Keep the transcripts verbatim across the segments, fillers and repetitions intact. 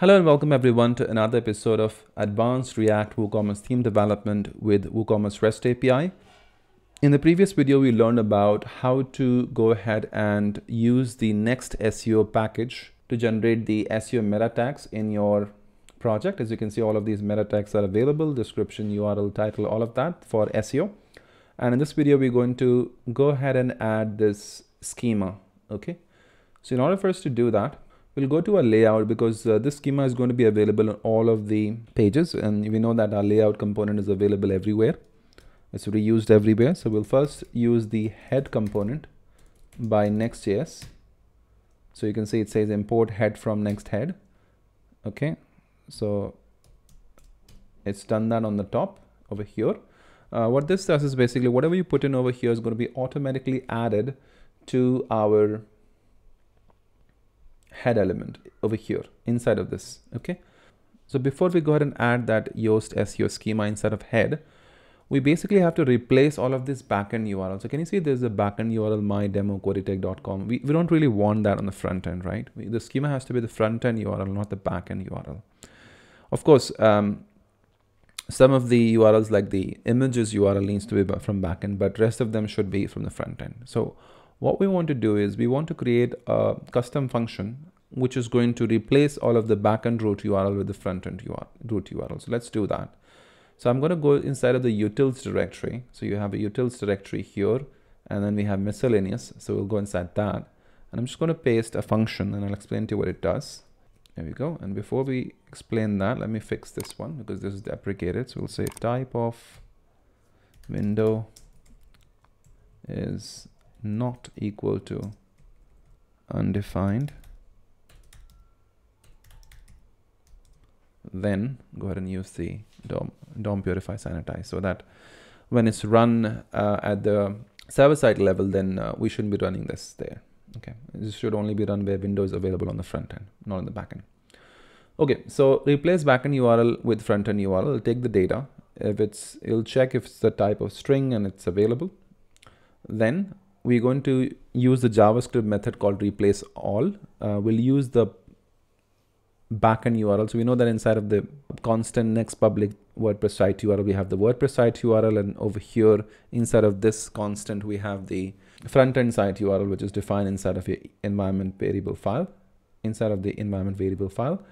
Hello and welcome everyone to another episode of Advanced React WooCommerce Theme Development with WooCommerce REST A P I. In the previous video, we learned about how to go ahead and use the Next S E O package to generate the S E O meta tags in your project. As you can see, all of these meta tags are available, description, U R L, title, all of that for S E O. And in this video, we're going to go ahead and add this schema, okay? So in order for us to do that, we'll go to our layout because uh, this schema is going to be available on all of the pages, and we know that our layout component is available everywhere. It's reused everywhere. So we'll first use the head component by Next.js. So you can see it says import head from Next head. Okay, so it's done that on the top over here. Uh, what this does is basically whatever you put in over here is going to be automatically added to our head element over here inside of this. Okay, so before we go ahead and add that Yoast S E O schema inside of head, we basically have to replace all of this backend U R L. So can you see there's a backend U R L, my demo querytech dot com. We, we don't really want that on the front end, right? We, the schema has to be the front end U R L, not the backend U R L. Of course, um, some of the U R Ls like the images U R L needs to be from backend, but rest of them should be from the front end. So what we want to do is we want to create a custom function which is going to replace all of the backend root U R L with the frontend root U R L. So let's do that. So I'm going to go inside of the utils directory. So you have a utils directory here, and then we have miscellaneous. So we'll go inside that, and I'm just going to paste a function, and I'll explain to you what it does. There we go. And before we explain that, let me fix this one because this is deprecated. So we'll say type of window is not equal to undefined. Then go ahead and use the D O M, D O M Purify sanitize so that when it's run uh, at the server-side level, then uh, we shouldn't be running this there. Okay, this should only be run where Windows is available on the front end, not on the back end. Okay, so replace backend U R L with front end U R L. It'll take the data. If it's, it'll check if it's the type of string and it's available. Then we're going to use the JavaScript method called replace all. Uh, we'll use the backend U R L. So we know that inside of the constant next public WordPress site U R L, we have the WordPress site U R L, and over here inside of this constant, we have the frontend site U R L, which is defined inside of your environment variable file. Inside of the environment variable file,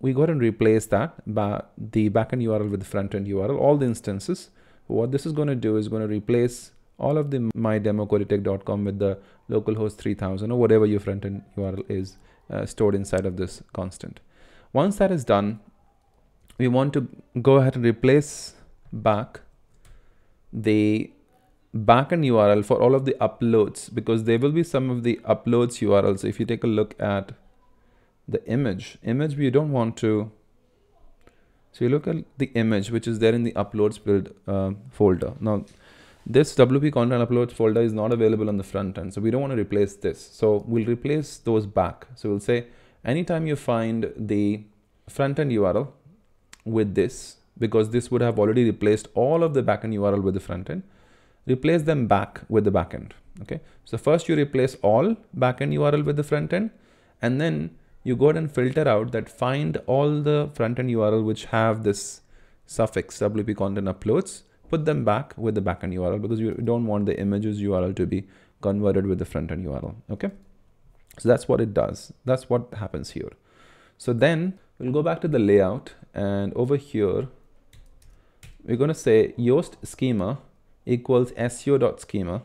we go ahead and replace that by the backend U R L with the frontend U R L, all the instances. What this is going to do is going to replace all of the my demo querytech dot com with the localhost three thousand or whatever your frontend U R L is uh, stored inside of this constant. Once that is done, we want to go ahead and replace back the backend U R L for all of the uploads, because there will be some of the uploads U R Ls. If you take a look at the image, image we don't want to. So you look at the image, which is there in the uploads build uh, folder. Now, this W P content uploads folder is not available on the front end, so we don't want to replace this. So we'll replace those back. So we'll say anytime you find the front end U R L with this, because this would have already replaced all of the backend U R L with the front end, replace them back with the backend. Okay. So first you replace all backend U R L with the front end, and then you go ahead and filter out that find all the front end U R L which have this suffix W P content uploads. Put them back with the backend U R L, because you don't want the images U R L to be converted with the frontend U R L. Okay, so that's what it does. That's what happens here. So then we'll go back to the layout, and over here we're going to say Yoast schema equals S E O.schema.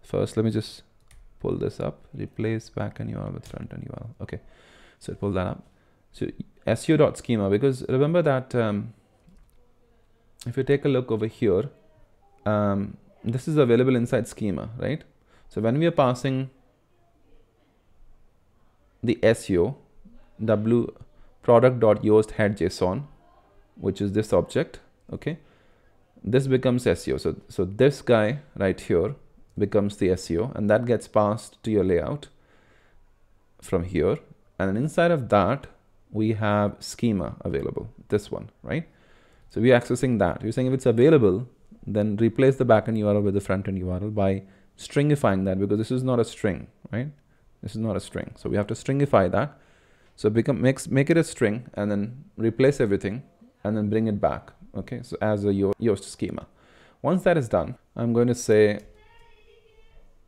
First, let me just pull this up. Replace backend U R L with frontend U R L. Okay, so pull that up. So S E O.schema, because remember that. Um, If you take a look over here, um, this is available inside schema, right? So when we are passing the S E O w product.yoast head JSON, which is this object, okay, this becomes S E O. So so this guy right here becomes the S E O, and that gets passed to your layout from here. And inside of that, we have schema available. This one, right? So we're accessing that. You're saying if it's available, then replace the backend U R L with the frontend U R L by stringifying that, because this is not a string, right? This is not a string. So we have to stringify that. So become makes make it a string and then replace everything and then bring it back. Okay, so as a Yoast schema. Once that is done, I'm going to say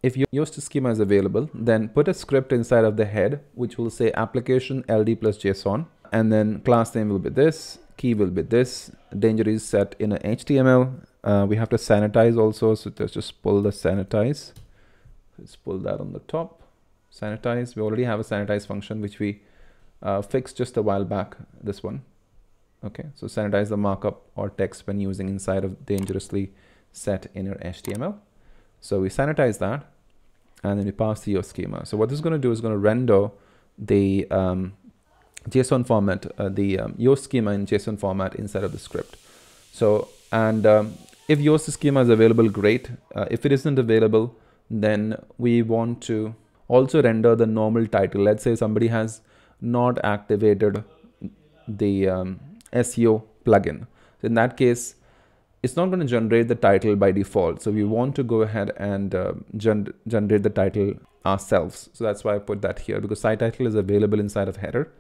if your Yoast schema is available, then put a script inside of the head, which will say application L D plus JSON, and then class name will be this, key will be this, danger is set in a H T M L. Uh, we have to sanitize also, so let's just pull the sanitize. Let's pull that on the top. Sanitize. We already have a sanitize function which we uh, fixed just a while back. This one. Okay, so sanitize the markup or text when using inside of dangerously set in your H T M L. So we sanitize that, and then we pass the Yoast schema. So what this is going to do is going to render the um, JSON format, uh, the um, Yoast schema in JSON format inside of the script. So and um, if Yoast schema is available, great. Uh, if it isn't available, then we want to also render the normal title. Let's say somebody has not activated the um, S E O plugin. So in that case, it's not going to generate the title by default. So we want to go ahead and uh, gen generate the title ourselves. So that's why I put that here, because site title is available inside of header.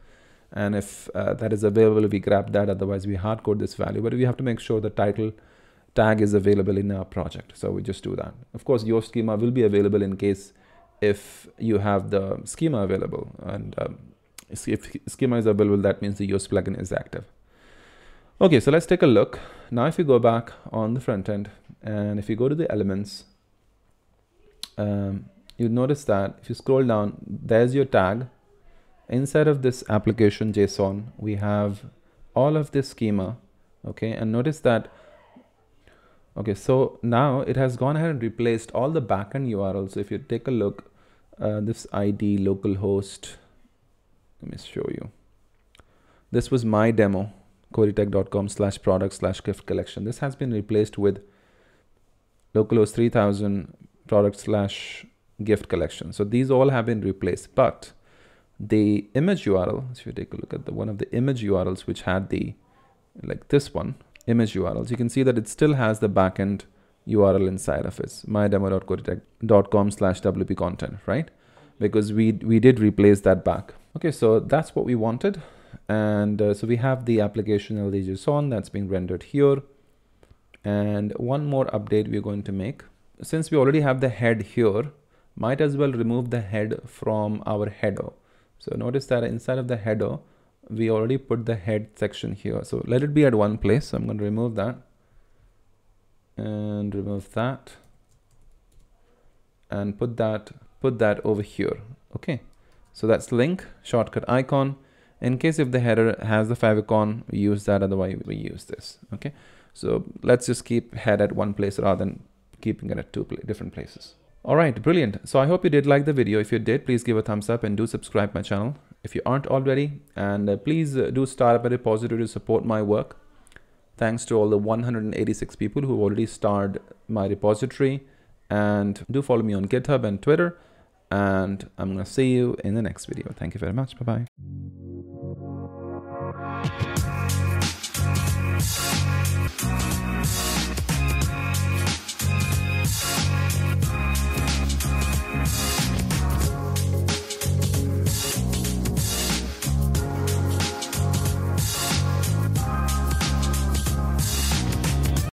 And if uh, that is available, we grab that. Otherwise, we hard code this value. But we have to make sure the title tag is available in our project. So we just do that. Of course, your schema will be available in case if you have the schema available, and um, if schema is available, that means the Yoast plugin is active. Okay, so let's take a look. Now if you go back on the front end and if you go to the elements, um, you'll notice that if you scroll down, there's your tag. Inside of this application JSON, we have all of this schema. Okay, and notice that. Okay, so now it has gone ahead and replaced all the backend U R Ls. So if you take a look, uh, this I D localhost, let me show you. This was my demo, corytech.com slash product slash gift collection. This has been replaced with localhost three thousand product slash gift collection. So these all have been replaced, but the image U R L, if you take a look at the one of the image U R Ls, which had the, like this one, image U R Ls, you can see that it still has the backend U R L inside of it, mydemo.corytech.com slash wp content, right? Because we we did replace that back. Okay, so that's what we wanted. And uh, so we have the application L D JSON that's being rendered here. And one more update we're going to make. Since we already have the head here, might as well remove the head from our header. So notice that inside of the header, we already put the head section here. So let it be at one place. So I'm going to remove that and remove that and put that, put that over here. Okay. So that's link shortcut icon. In case if the header has the five icon, we use that. Otherwise we use this. Okay. So let's just keep head at one place rather than keeping it at two pla- different places. All right. Brilliant. So I hope you did like the video. If you did, please give a thumbs up and do subscribe my channel if you aren't already, and uh, please uh, do start up a repository to support my work. Thanks to all the one hundred eighty-six people who already starred my repository, and do follow me on GitHub and Twitter, and I'm going to see you in the next video. Thank you very much. Bye-bye.